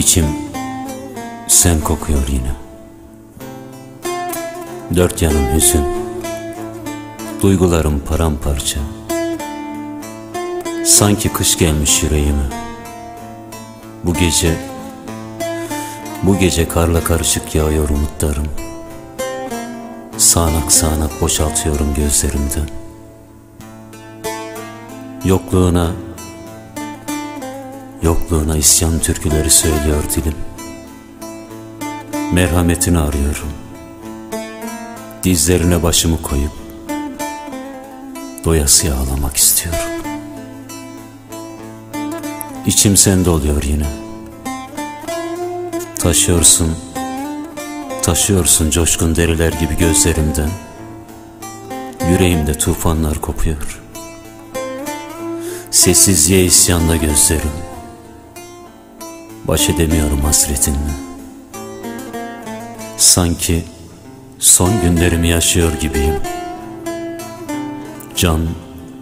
İçim sen kokuyor yine. Dört yanım hüzün, duygularım paramparça. Sanki kış gelmiş yüreğime. Bu gece karla karışık yağıyor umutlarım. Sağanak sağanak boşaltıyorum gözlerimden. Yokluğuna isyan türküleri söylüyor dilim. Merhametini arıyorum. Dizlerine başımı koyup doyasıya ağlamak istiyorum. İçim sende oluyor yine. Taşıyorsun coşkun deriler gibi gözlerimden. Yüreğimde tufanlar kopuyor. Sessizliğe isyanda gözlerim. Baş edemiyorum hasretinle. Sanki son günlerimi yaşıyor gibiyim. Can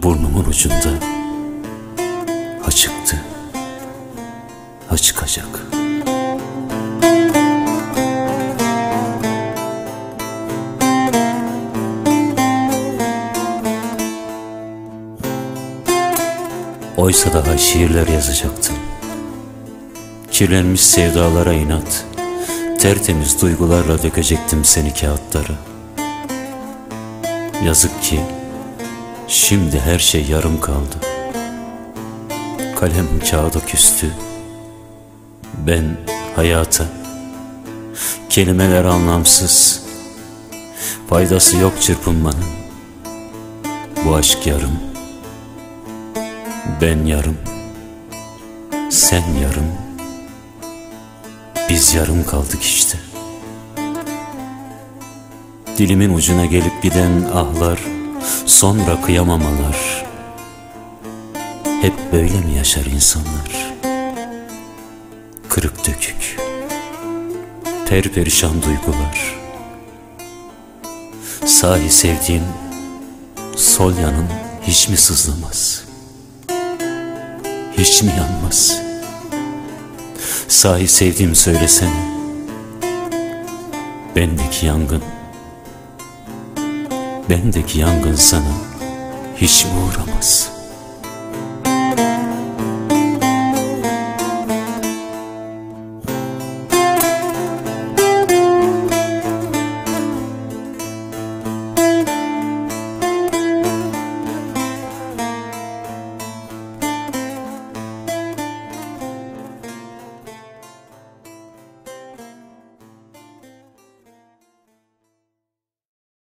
burnumun ucunda. Ha çıktı, ha çıkacak. Oysa daha şiirler yazacaktım. Kirlenmiş sevdalara inat, tertemiz duygularla dökecektim seni kağıtlara. Yazık ki şimdi her şey yarım kaldı. Kalem kağıda küstü. Ben hayata, kelimeler anlamsız, faydası yok çırpınmanın. Bu aşk yarım, ben yarım, sen yarım, biz yarım kaldık işte. Dilimin ucuna gelip giden ahlar, sonra kıyamamalar. Hep böyle mi yaşar insanlar? Kırık dökük, perperişan duygular. Sahi sevdiğim sol yanım hiç mi sızlamaz? Hiç mi yanmaz? Sahi sevdiğim söylesene. Bendeki yangın sana hiç mi uğramaz?